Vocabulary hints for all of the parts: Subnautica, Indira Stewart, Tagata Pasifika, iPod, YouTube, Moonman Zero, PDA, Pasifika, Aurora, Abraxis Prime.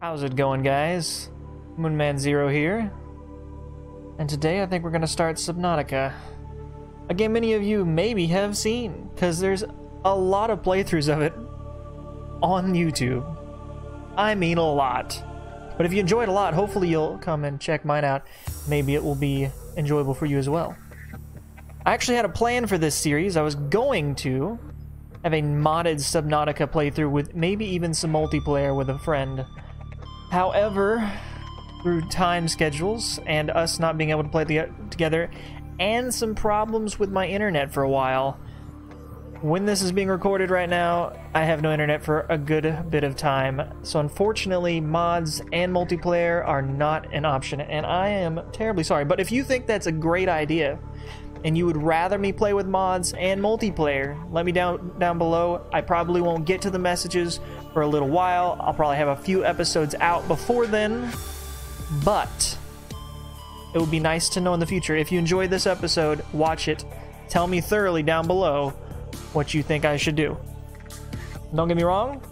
How's it going, guys? Moonman Zero here, and today I think we're gonna start Subnautica, a game many of you maybe have seen, because there's a lot of playthroughs of it on YouTube. I mean a lot. But if you enjoyed a lot, hopefully you'll come and check mine out. Maybe it will be enjoyable for you as well. I actually had a plan for this series. I was going to have a modded Subnautica playthrough with maybe even some multiplayer with a friend. However, through time schedules and us not being able to play together and some problems with my internet for a while, when this is being recorded right now, I have no internet for a good bit of time, so unfortunately mods and multiplayer are not an option, and I am terribly sorry. But if you think that's a great idea and you would rather me play with mods and multiplayer, let me down below. I probably won't get to the messages for a little while. I'll probably have a few episodes out before then, but it would be nice to know in the future. If you enjoyed this episode, watch it, tell me thoroughly down below what you think I should do. Don't get me wrong,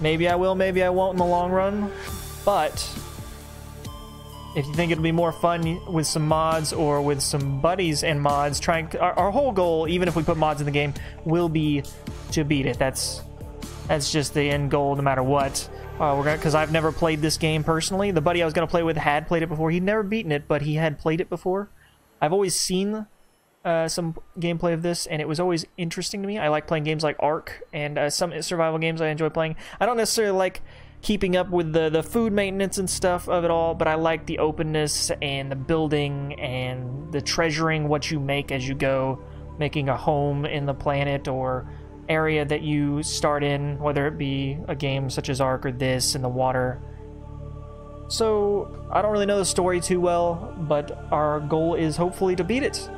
maybe I will, maybe I won't in the long run, but if you think it'll be more fun with some mods or with some buddies and mods, our whole goal, even if we put mods in the game, will be to beat it. That's just the end goal no matter what. Because I've never played this game personally. The buddy I was going to play with had played it before. He'd never beaten it, but he had played it before. I've always seen some gameplay of this, and it was always interesting to me. I like playing games like Ark and some survival games I enjoy playing. I don't necessarily like keeping up with the food maintenance and stuff of it all, but I like the openness and the building and the treasuring what you make as you go, making a home in the planet or area that you start in, whether it be a game such as Ark or this in the water. So I don't really know the story too well, but our goal is hopefully to beat it.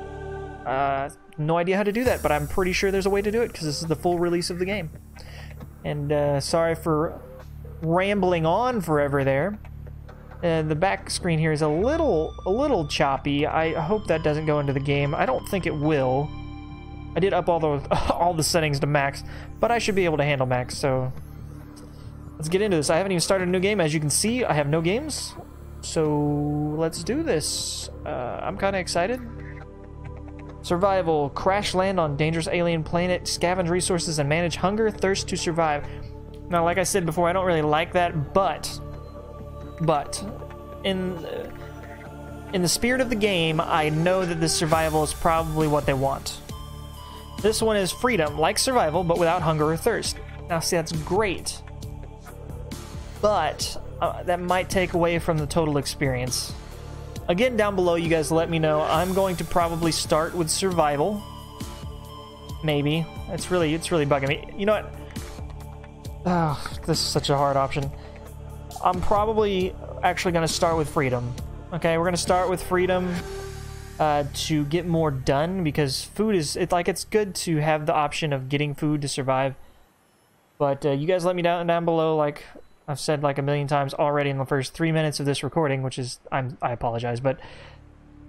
No idea how to do that, but I'm pretty sure there's a way to do it, because this is the full release of the game. And sorry for rambling on forever there. The back screen here is a little choppy. I hope that doesn't go into the game. I don't think it will. I did up all the settings to max, but I should be able to handle max, so let's get into this. I haven't even started a new game. As you can see, I have no games, so let's do this. I'm kind of excited. Survival. Crash land on dangerous alien planet, scavenge resources, and manage hunger, thirst to survive. Now, like I said before, I don't really like that, but in the spirit of the game, I know that this survival is probably what they want. This one is freedom, like survival, but without hunger or thirst. Now, see, that's great, but that might take away from the total experience. Again, down below, you guys let me know. I'm going to probably start with survival. Maybe. It's really bugging me. You know what? Oh, this is such a hard option. I'm probably actually going to start with freedom. Okay, we're going to start with freedom to get more done, because food is... It's good to have the option of getting food to survive. But you guys let me down below, like I've said like a million times already in the first 3 minutes of this recording, which is... I apologize, but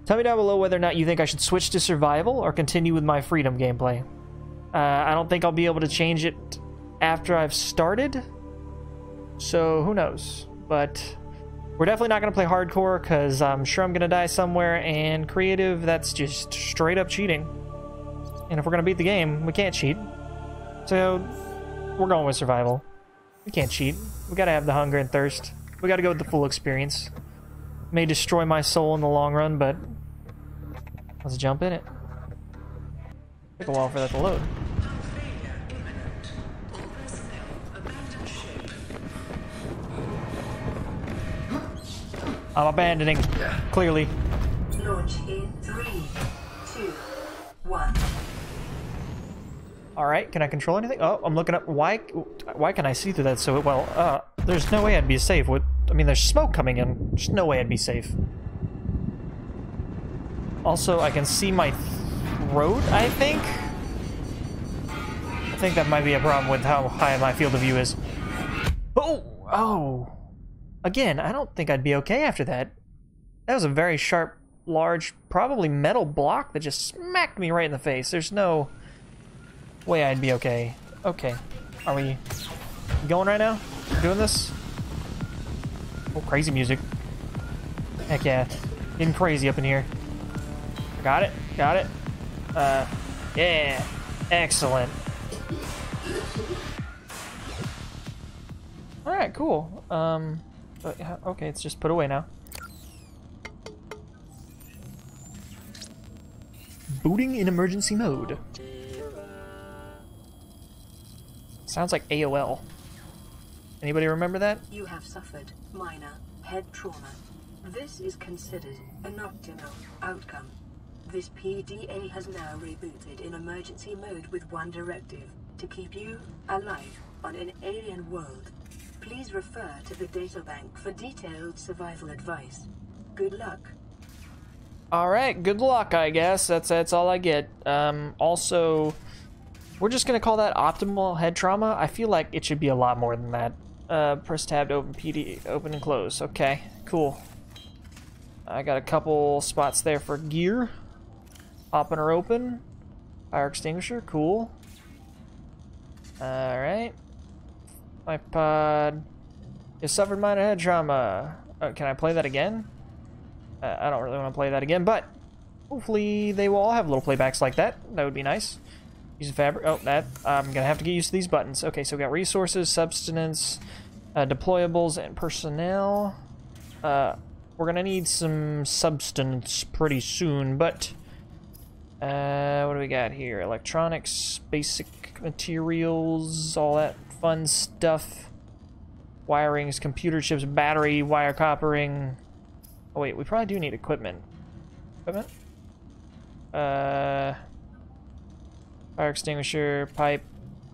tell me down below whether or not you think I should switch to survival or continue with my freedom gameplay. I don't think I'll be able to change it after I've started, so who knows. But we're definitely not going to play hardcore, because I'm sure I'm going to die somewhere, and creative, that's just straight up cheating. And if we're going to beat the game, we can't cheat. So we're going with survival. We can't cheat. We gotta have the hunger and thirst. We gotta go with the full experience. May destroy my soul in the long run, but let's jump in it. Took a while for that to load. I'm abandoning, clearly. Launch in 3, 2, 1. Alright, can I control anything? Oh, I'm looking up. Why can I see through that so well? There's no way I'd be safe with... I mean, there's smoke coming in. There's no way I'd be safe. Also, I can see my throat, I think? I think that might be a problem with how high my field of view is. Oh! Oh! Again, I don't think I'd be okay after that. That was a very sharp, large, probably metal block that just smacked me right in the face. There's no way I'd be okay. Okay. Are we going right now? Doing this? Oh, crazy music. Heck yeah. Getting crazy up in here. Got it. Got it. Yeah. Excellent. Alright, cool. But, okay, it's just put away now. Booting in emergency mode. Sounds like AOL. Anybody remember that? You have suffered minor head trauma. This is considered an optimal outcome. This PDA has now rebooted in emergency mode with one directive: to keep you alive on an alien world. Please refer to the databank for detailed survival advice. Good luck. Alright, good luck, I guess. That's all I get. Also, we're just going to call that optimal head trauma. I feel like it should be a lot more than that. Press tab to open PD, open and close. Okay, cool. I got a couple spots there for gear. Popping her open. Fire extinguisher, cool. Alright. iPod. You suffered minor head trauma. Can I play that again? I don't really want to play that again, but hopefully they will all have little playbacks like that. That would be nice. Use the fabric. Oh, that. I'm going to have to get used to these buttons. Okay, so we got resources, substance, deployables, and personnel. We're going to need some substance pretty soon, but... what do we got here? Electronics, basic materials, all that fun stuff. Wirings, computer chips, battery, wire coppering... Oh wait, we probably do need equipment. Equipment? Fire extinguisher, pipe,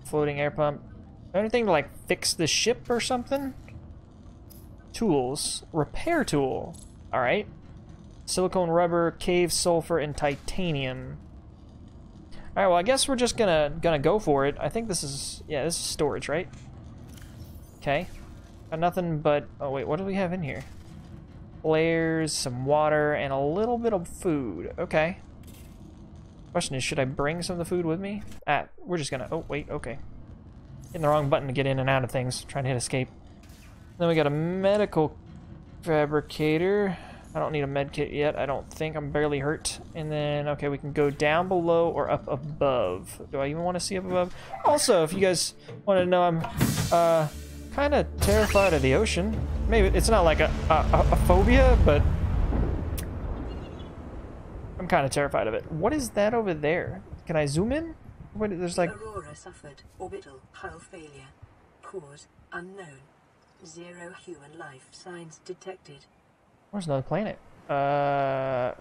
floating air pump. Is there anything to like fix the ship or something? Tools. Repair tool. Alright. Silicone rubber, cave sulfur, and titanium. Alright, well I guess we're just gonna go for it. I think this is, yeah, this is storage, right? Okay. Got nothing but, oh wait, what do we have in here? Layers, some water, and a little bit of food. Okay. Question is, should I bring some of the food with me? Ah, we're just gonna... Oh, wait, okay. Hitting the wrong button to get in and out of things. Trying to hit escape. Then we got a medical fabricator. I don't need a med kit yet, I don't think. I'm barely hurt. And then, okay, we can go down below or up above. Do I even want to see up above? Also, if you guys want to know, I'm... kind of terrified of the ocean. Maybe it's not like a phobia, but I'm kind of terrified of it. What is that over there? Can I zoom in? What, there's like... Aurora suffered orbital hull failure. Cause unknown. 0 human life signs detected. Where's another planet?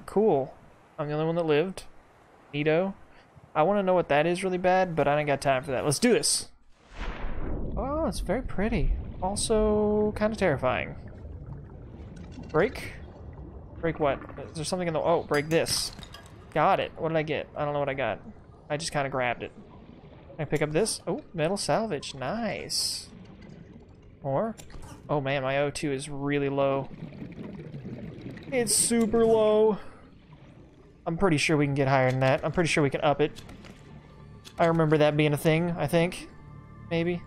Cool. I'm the only one that lived. Neato. I want to know what that is really bad, but I ain't got time for that. Let's do this. Oh, it's very pretty. Also, kind of terrifying. Break? Break what? Is there something in the... Oh, break this. Got it. What did I get? I don't know what I got. I just kind of grabbed it. Can I pick up this? Oh, metal salvage. Nice. More? Oh man, my O2 is really low. It's super low. I'm pretty sure we can get higher than that. I'm pretty sure we can up it. I remember that being a thing, I think. Maybe.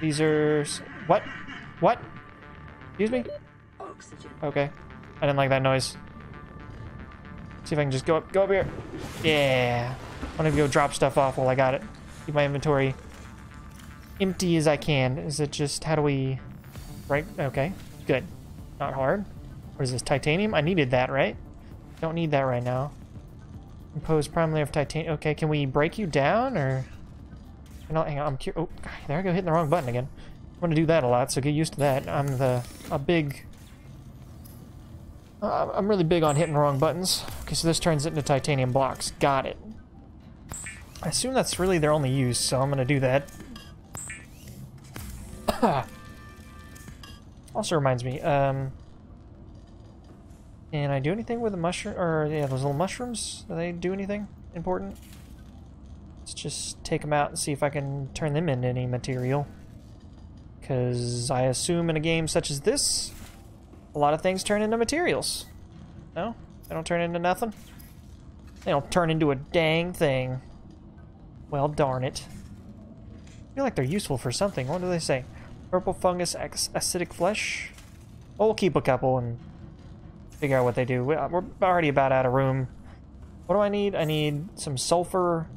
These are... What? What? Excuse me? Okay. I didn't like that noise. See if I can just go up here. Yeah. I'm gonna go drop stuff off while I got it. Keep my inventory empty as I can. Is it just... How do we... Right? Okay. Good. Not hard. What is this? Titanium? I needed that, right? Don't need that right now. Composed primarily of titanium. Okay, can we break you down, or... Hang on, I'm curious. Oh, there I go, hitting the wrong button again. I'm gonna do that a lot, so get used to that. I'm a big... I'm really big on hitting wrong buttons. Okay, so this turns it into titanium blocks. Got it. I assume that's really their only use, so I'm gonna do that. Also reminds me, can I do anything with the mushroom? Or, yeah, those little mushrooms? Do they do anything important? Let's just take them out and see if I can turn them into any material. Because I assume in a game such as this, a lot of things turn into materials. No? They don't turn into nothing? They don't turn into a dang thing. Well, darn it. I feel like they're useful for something. What do they say? Purple fungus, acidic flesh? Well, we'll keep a couple and figure out what they do. We're already about out of room. What do I need? I need some sulfur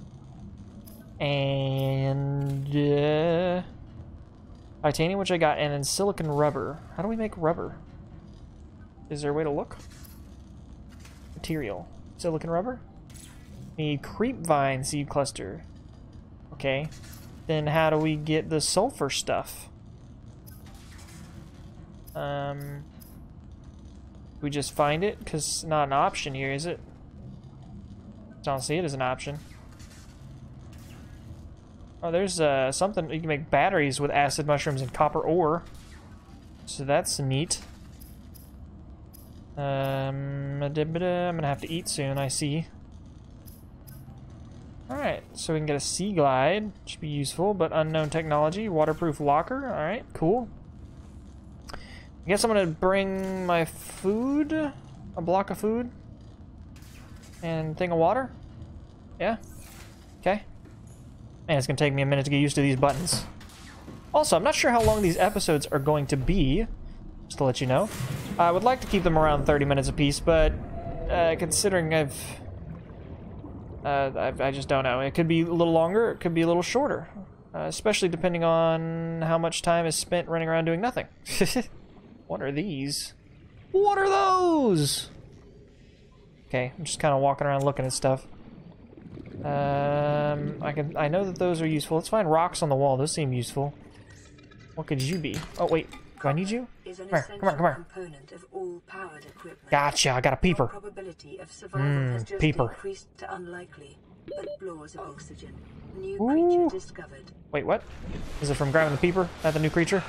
and titanium, which I got, and then silicon rubber. How do we make rubber? Is there a way to look? Material. Silicon rubber? Need creep vine seed cluster. Okay. Then how do we get the sulfur stuff? We just find it? Because it's not an option here, is it? I don't see it as an option. Oh, there's something. You can make batteries with acid mushrooms and copper ore. So that's neat. I'm gonna have to eat soon, I see. Alright, so we can get a sea glide. Should be useful, but unknown technology. Waterproof locker. Alright, cool. I guess I'm gonna bring my food. A block of food. And a thing of water. Yeah? Okay. Man, it's gonna take me a minute to get used to these buttons. Also, I'm not sure how long these episodes are going to be. Just to let you know. I would like to keep them around 30 minutes apiece, but considering I just don't know. It could be a little longer, it could be a little shorter. Especially depending on how much time is spent running around doing nothing. What are these? What are those? Okay, I'm just kind of walking around looking at stuff. I know that those are useful. Let's find rocks on the wall. Those seem useful. What could you be? Oh, wait. Do I need you? Come here. Of all powered equipment. Gotcha, I got a peeper. Peeper. To unlikely, but of oxygen. New creature discovered. Wait, what? Is it from grabbing the peeper? Not the new creature?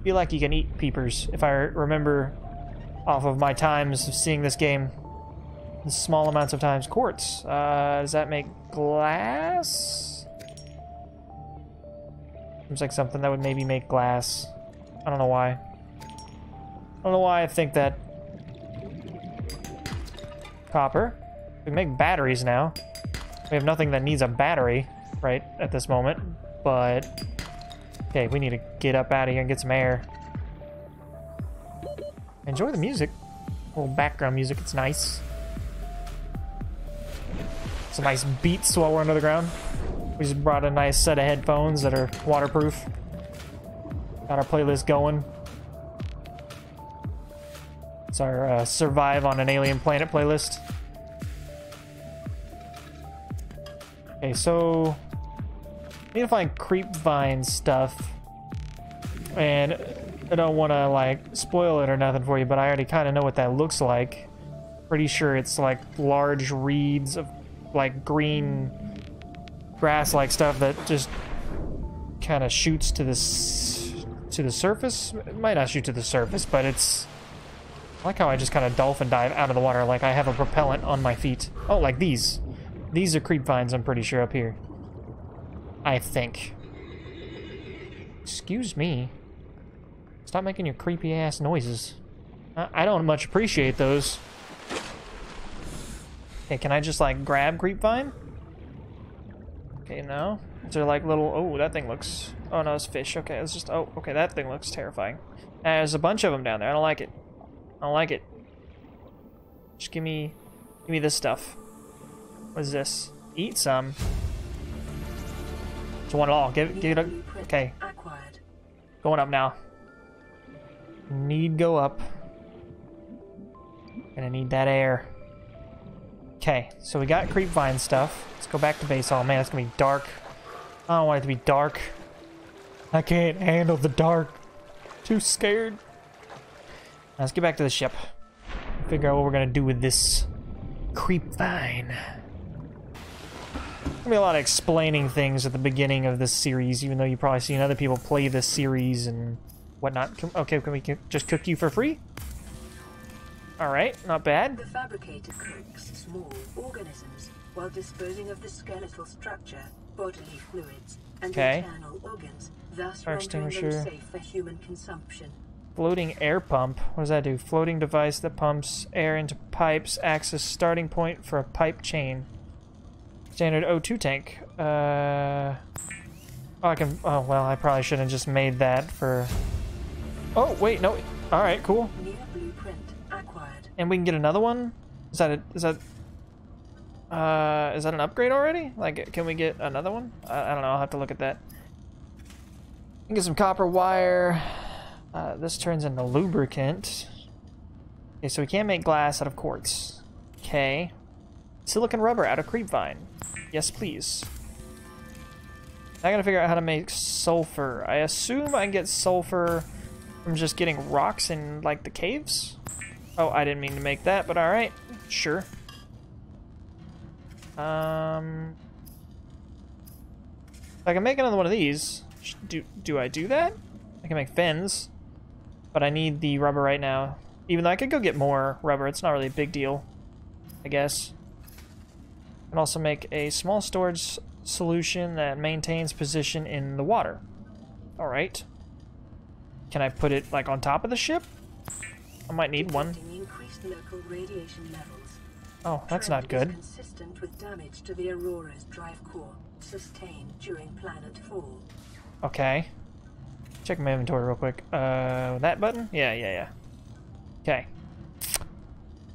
I feel like you can eat peepers, if I remember off of my times of seeing this game. In small amounts of times. Quartz. Does that make glass? Seems like something that would maybe make glass. I don't know why. I don't know why I think that. Copper. We make batteries now. We have nothing that needs a battery right at this moment, but okay, we need to get up out of here and get some air. Enjoy the music. A little background music, it's nice. Some nice beats while we're under the ground. We just brought a nice set of headphones that are waterproof. Got our playlist going. It's our Survive on an Alien Planet playlist. Okay, so I need to find creep vine stuff. And I don't want to, like, spoil it or nothing for you, but I already kind of know what that looks like. Pretty sure it's, like, large reeds of, like, green grass-like stuff that just kind of shoots to this... to the surface? It might not shoot to the surface, but it's... I like how I just kind of dolphin dive out of the water, like I have a propellant on my feet. Oh, like these. These are creep vines, I'm pretty sure, up here. I think. Excuse me. Stop making your creepy-ass noises. I don't much appreciate those. Okay, can I just, like, grab creep vine? Okay, no. Is there, like, little... Oh, that thing looks... Oh, no, it's fish. Okay, it's just... Oh, okay, that thing looks terrifying. There's a bunch of them down there. I don't like it. I don't like it. Just give me... Give me this stuff. What is this? Eat some. Just want it all. Give it a... Okay. Going up now. Need go up. Gonna need that air. Okay, so we got creep vine stuff. Let's go back to base. Oh, man, it's gonna be dark. I don't want it to be dark. I can't handle the dark. Too scared. Let's get back to the ship. Figure out what we're gonna do with this creep vine. There's gonna be a lot of explaining things at the beginning of this series, even though you've probably seen other people play this series and whatnot. Okay, can we just cook you for free? Alright, not bad. The fabricator cooks small organisms while disposing of the skeletal structure, bodily fluids, Okay. Fire extinguisher. Floating air pump. What does that do? Floating device that pumps air into pipes. Acts as starting point for a pipe chain. Standard O2 tank. Oh, I can. Oh well, I probably should have just made that for. Oh wait, no. All right, cool. And we can get another one. Is that a, is that an upgrade already? Like, can we get another one? I don't know. I'll have to look at that. We can get some copper wire. This turns into lubricant. Okay, so we can't make glass out of quartz. Okay. Silicon rubber out of creepvine. Yes, please. I gotta figure out how to make sulfur. I assume I can get sulfur from just getting rocks in, like, the caves? Oh, I didn't mean to make that, but alright. Sure. I can make another one of these. Do I do that? I can make fins. But I need the rubber right now. Even though I could go get more rubber, it's not really a big deal, I guess. I can also make a small storage solution that maintains position in the water. Alright. Can I put it, like, on top of the ship? I might need one. Oh, that's not good. Okay. Check my inventory real quick. That button? Yeah. Okay.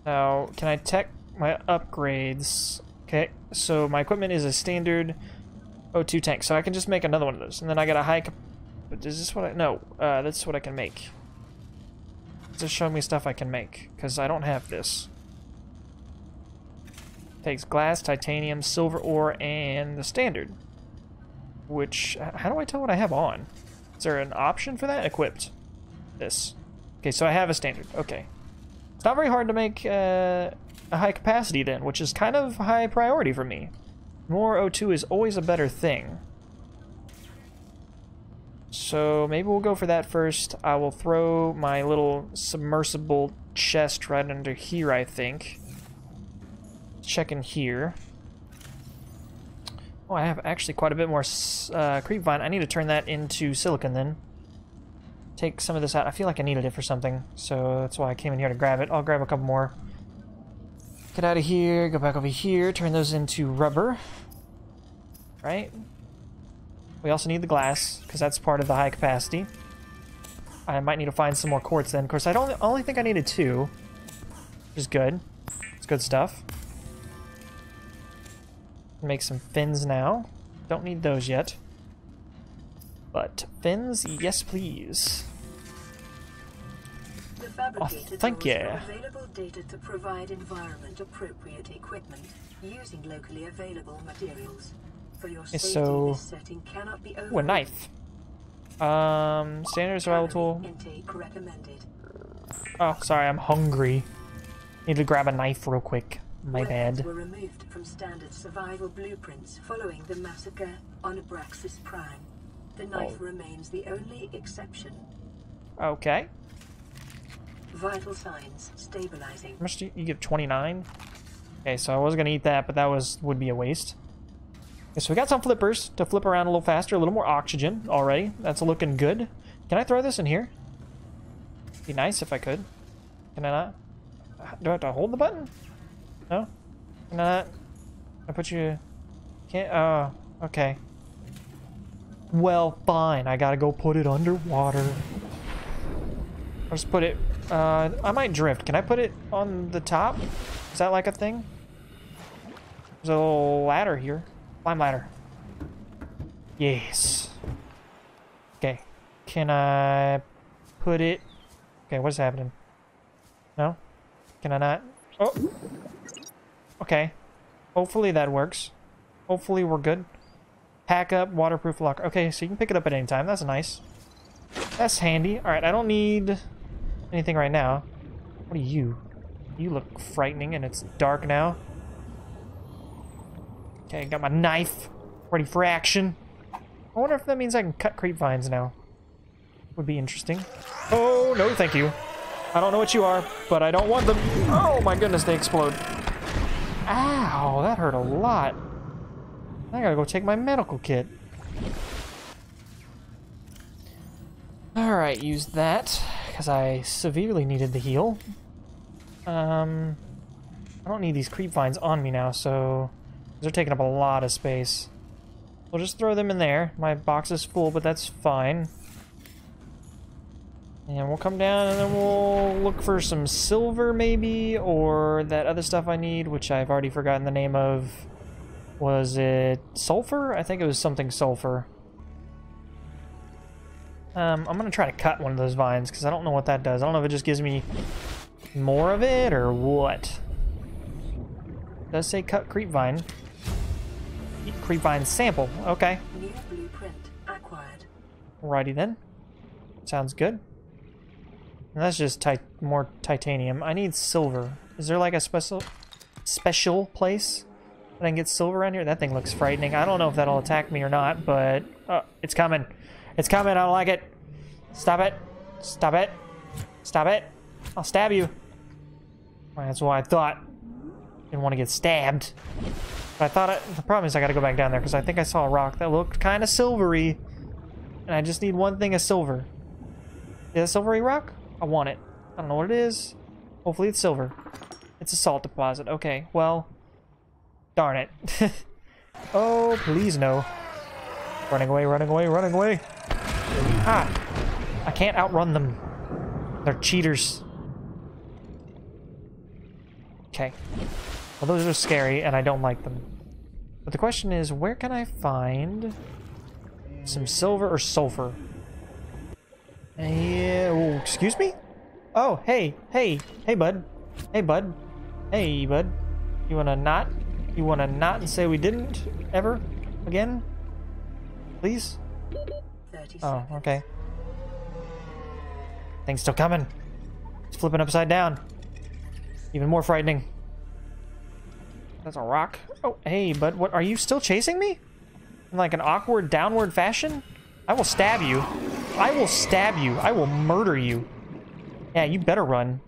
Now, can I tech my upgrades? Okay, so my equipment is a standard O2 tank, so I can just make another one of those. And then I got a high... But is this what I... No, that's what I can make. Just show me stuff I can make, because I don't have this. Takes glass, titanium, silver ore, and the standard. Which... How do I tell what I have on? Is there an option for that? Equipped. This. Okay, so I have a standard. Okay. It's not very hard to make a high capacity then, which is kind of high priority for me. More O2 is always a better thing. So maybe we'll go for that first. I will throw my little submersible chest right under here, I think. Check in here. Oh, I have actually quite a bit more creepvine. I need to turn that into silicon then. Take some of this out. I feel like I needed it for something, so that's why I came in here to grab it. I'll grab a couple more. Get out of here, go back over here, turn those into rubber. Right? We also need the glass, because that's part of the high capacity. I might need to find some more quartz then. Of course, I don't only think I needed two, which is good. It's good stuff. Make some fins now. Don't need those yet. But fins, yes please. Oh, thank you. Available data to provide environment appropriate equipment using locally available materials. For your safety, so this setting cannot be over. Ooh, a knife. Standard survival tool. Oh, sorry, I'm hungry. Need to grab a knife real quick. My bad. Weapons were removed from standard survival blueprints following the massacre on Abraxis Prime. The knife remains the only exception. Okay. Vital signs stabilizing. How much do you give? 29? Okay, so I was gonna eat that, but that would be a waste. Okay, so we got some flippers to flip around a little faster, a little more oxygen already. That's looking good. Can I throw this in here? Be nice if I could. Can I not? Do I have to hold the button? No? Can I not? I put you... Can't... Oh, okay. Well, fine. I gotta go put it underwater. I'll just put it... I might drift. Can I put it on the top? Is that like a thing? There's a little ladder here. Climb ladder. Yes. Okay. Can I put it... Okay, what's happening? No? Can I not? Oh! Okay. Hopefully that works. Hopefully we're good. Pack up, waterproof locker. Okay, so you can pick it up at any time. That's nice. That's handy. Alright, I don't need... anything right now. What are you? You look frightening, and it's dark now. Okay, got my knife ready for action. I wonder if that means I can cut creep vines now. Would be interesting. Oh no, thank you. I don't know what you are, but I don't want them. Oh my goodness, they explode. Ow, that hurt a lot. I gotta go take my medical kit. Alright, use that, because I severely needed the heal. I don't need these creep vines on me now, so they're taking up a lot of space. We'll just throw them in there. My box is full, but that's fine. And we'll come down and then we'll look for some silver maybe, or that other stuff I need, which I've already forgotten the name of. Was it sulfur? I think it was something sulfur. I'm going to try to cut one of those vines because I don't know what that does. I don't know if it just gives me more of it or what. It does say cut creep vine. Creep vine sample. Okay. New blueprint acquired. Alrighty then. Sounds good. And that's just more titanium. I need silver. Is there like a special place that I can get silver in here? That thing looks frightening. I don't know if that'll attack me or not, but it's coming. It's coming, I don't like it. Stop it. Stop it. Stop it. I'll stab you. Well, that's what I thought. Didn't want to get stabbed. But I thought the problem is I gotta go back down there because I think I saw a rock that looked kind of silvery. And I just need one thing of silver. Is it a silvery rock? I want it. I don't know what it is. Hopefully it's silver. It's a salt deposit. Okay, well, darn it. Oh, please no. Running away, running away, running away. Ah! I can't outrun them. They're cheaters. Okay. Well, those are scary, and I don't like them. But the question is, where can I find some silver or sulfur? Yeah, oh, excuse me? Oh, hey, hey, hey, bud. Hey, bud. Hey, bud. You wanna not? You wanna not and say we didn't ever again? Please? Oh, okay. Thing's still coming. It's flipping upside down. Even more frightening. That's a rock. Oh, hey, bud. What? Are you still chasing me? In like an awkward downward fashion? I will stab you. I will stab you. I will murder you. Yeah, you better run.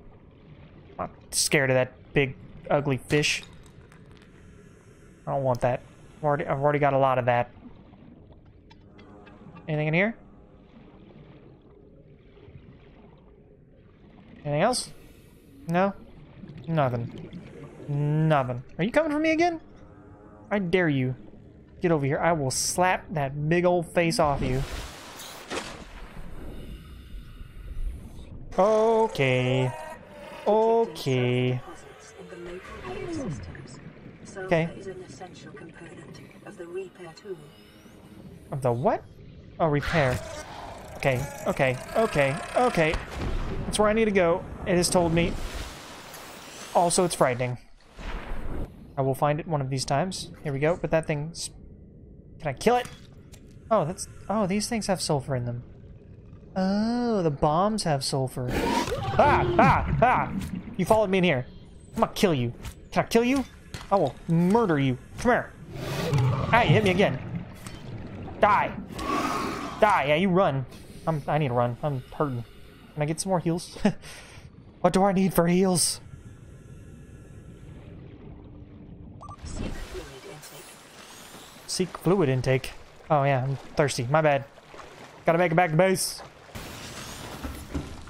I'm scared of that big, ugly fish. I don't want that. I've already got a lot of that. Anything in here? Anything else? No? Nothing. Nothing. Are you coming for me again? I dare you. Get over here. I will slap that big old face off you. Okay. Okay. Okay. Of the what? Oh, repair. Okay, okay, okay, okay. That's where I need to go. It has told me. Also, it's frightening. I will find it one of these times. Here we go. But that thing's... Can I kill it? Oh, that's... Oh, these things have sulfur in them. Oh, the bombs have sulfur. Ah! Ah! Ah! You followed me in here. I'm gonna kill you. Can I kill you? I will murder you. Come here. Ah, you hit me again. Die. Die. Yeah, you run. I need to run. I'm hurting. Can I get some more heals? What do I need for heals? Seek fluid intake. Oh yeah, I'm thirsty. My bad. Gotta make it back to base.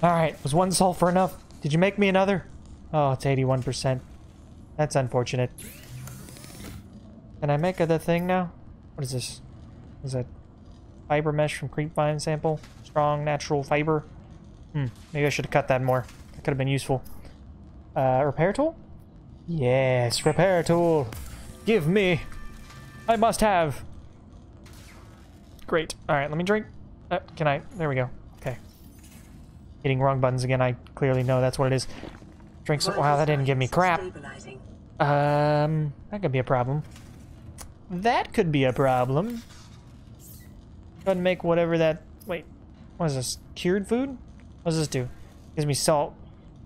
Alright, was one sulfur enough? Did you make me another? Oh, it's 81%. That's unfortunate. Can I make other thing now? What is this? Is that fiber mesh from creep vine sample? Strong natural fiber. Maybe I should have cut that more. That could have been useful. Repair tool? Yes, repair tool. Give me. I must have. Great. All right, let me drink. Can I? There we go. Okay. Hitting wrong buttons again. I clearly know that's what it is. Drink some. Wow, that didn't give me crap. That could be a problem. That could be a problem. Go ahead and make whatever that... Wait, what is this? Cured food? What does this do? Gives me salt.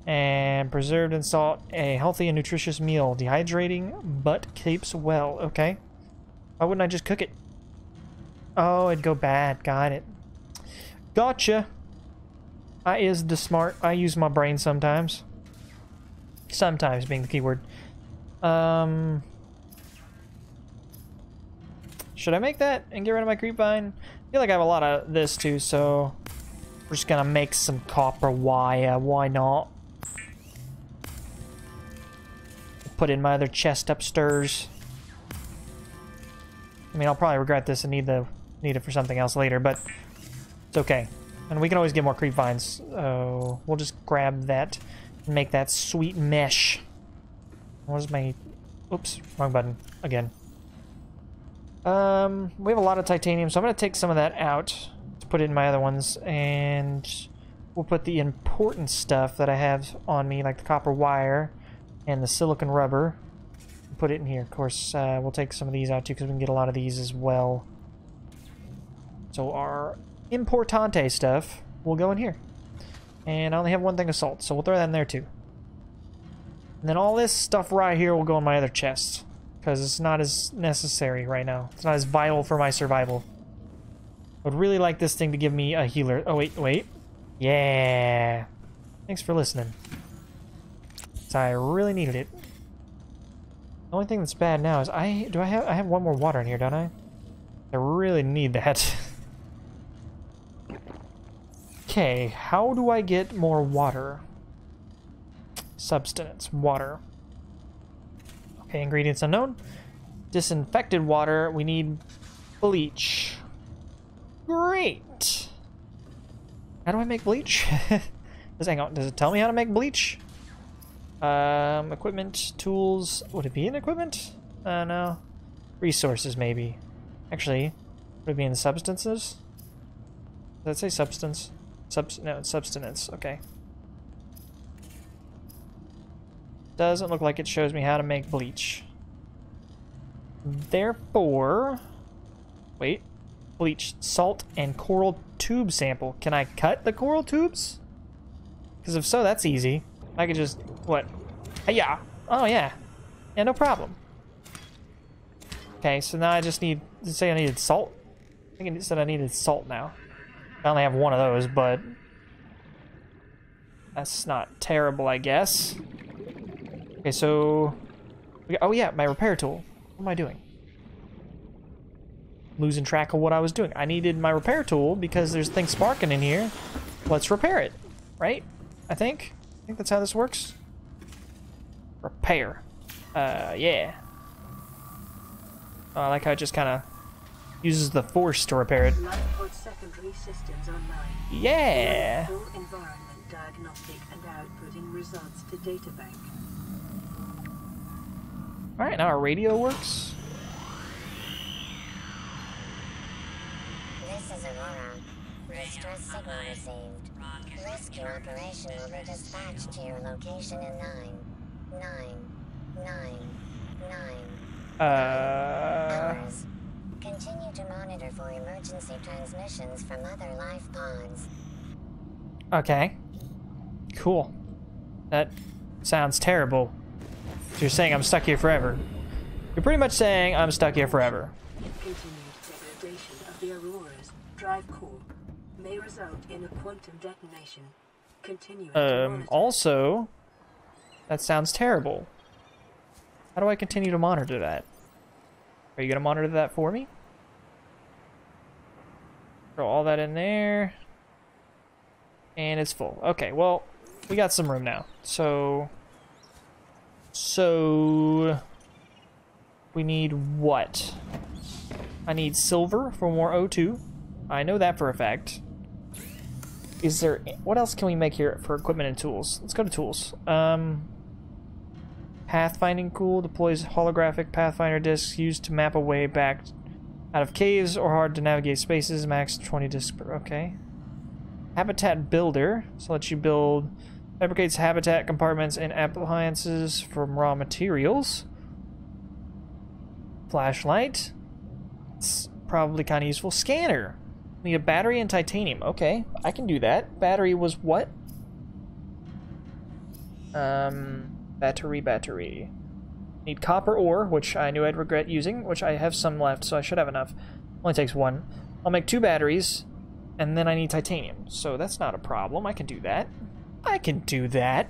And preserved in salt. A healthy and nutritious meal. Dehydrating, but keeps well. Okay. Why wouldn't I just cook it? Oh, it'd go bad. Got it. Gotcha. I is the smart. I use my brain sometimes. Sometimes being the keyword. Should I make that and get rid of my creep vine? I feel like I have a lot of this too, so We're just gonna make some copper wire, why not? Put in my other chest upstairs. I mean, I'll probably regret this and need it for something else later, but it's okay. And we can always get more creep vines. Oh, we'll just grab that and make that sweet mesh. What is my... Oops, wrong button again. We have a lot of titanium, so I'm gonna take some of that out. Put it in my other ones, and we'll put the important stuff that I have on me, like the copper wire and the silicon rubber, and put it in here. Of course, we'll take some of these out too, because we can get a lot of these as well. So our importante stuff will go in here. And I only have one thing of salt, so we'll throw that in there too. And then all this stuff right here will go in my other chest, because it's not as necessary right now. It's not as vital for my survival. I would really like this thing to give me a healer. Oh, wait. Yeah. Thanks for listening. So I really needed it. The only thing that's bad now is I have one more water in here, don't I? I really need that. Okay, how do I get more water? Substance, water. Okay, ingredients unknown. Disinfected water, we need bleach. Great! How do I make bleach? Hang on, does it tell me how to make bleach? Equipment, tools... Would it be in equipment? No. Resources, maybe. Actually, would it be in substances? Does that say substance? No, substance. Okay. Doesn't look like it shows me how to make bleach. Therefore... Wait. Bleach, salt, and coral tube sample. Can I cut the coral tubes? Because if so, that's easy. I could just... What? Yeah. Oh, yeah. Yeah, no problem. Okay, so now I just need... Did it say I needed salt? I think it said I needed salt now. I only have one of those, but... That's not terrible, I guess. Okay, so... Oh, yeah, my repair tool. What am I doing? Losing track of what I was doing. I needed my repair tool because there's things sparking in here. Let's repair it, right? I think that's how this works. Repair. Yeah. Oh, I like how it just kind of uses the force to repair it. Secondary systems online. Yeah. Full environment diagnostic and outputting results to data bank. All right, now our radio works. This is Aurora. Distress signal received. Rescue operation will be dispatched to your location in 9 hours. Continue to monitor for emergency transmissions from other life pods. Okay. Cool. That sounds terrible. So you're saying I'm stuck here forever. You're pretty much saying I'm stuck here forever. The Aurora's drive core may result in a quantum detonation. Continue. Also, that sounds terrible. How do I continue to monitor that? Are you gonna monitor that for me? Throw all that in there, and it's full. Okay, well, we got some room now, so we need what? I need silver for more O2. I know that for a fact. Is there... What else can we make here for equipment and tools? Let's go to tools. Pathfinding tool deploys holographic pathfinder discs used to map a way back out of caves or hard-to-navigate spaces. Max 20 discs per... Okay. Habitat builder. So lets you build... Fabricates habitat compartments and appliances from raw materials. Flashlight. It's probably kind of useful. Scanner. Need a battery and titanium. Okay, I can do that. Battery was what? Battery. Need copper ore, which I knew I'd regret using, which I have some left, so I should have enough. Only takes one. I'll make 2 batteries, and then I need titanium. So that's not a problem. I can do that.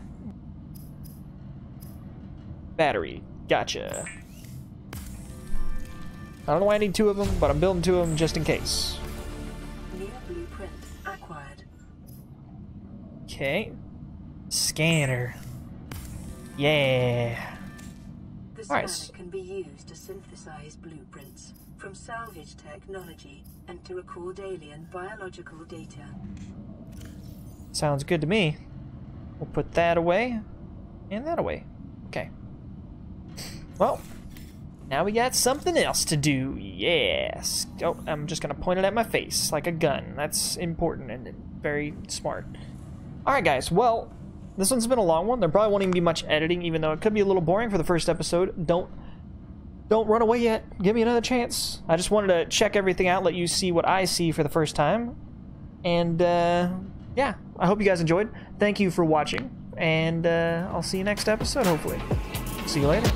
Battery. Gotcha. I don't know why I need 2 of them, but I'm building 2 of them just in case. New blueprint acquired. Okay. Scanner. Yeah. The scanner can be used to synthesize blueprints from salvage technology and to record alien biological data. Sounds good to me. We'll put that away and that away. Okay. Well, now we got something else to do. Yes. Oh, I'm just going to point it at my face like a gun. That's important and very smart. Alright guys, well, this one's been a long one. There probably won't even be much editing, even though it could be a little boring for the first episode. Don't run away yet. Give me another chance. I just wanted to check everything out, let you see what I see for the first time. And, yeah, I hope you guys enjoyed. Thank you for watching, and I'll see you next episode, hopefully. See you later.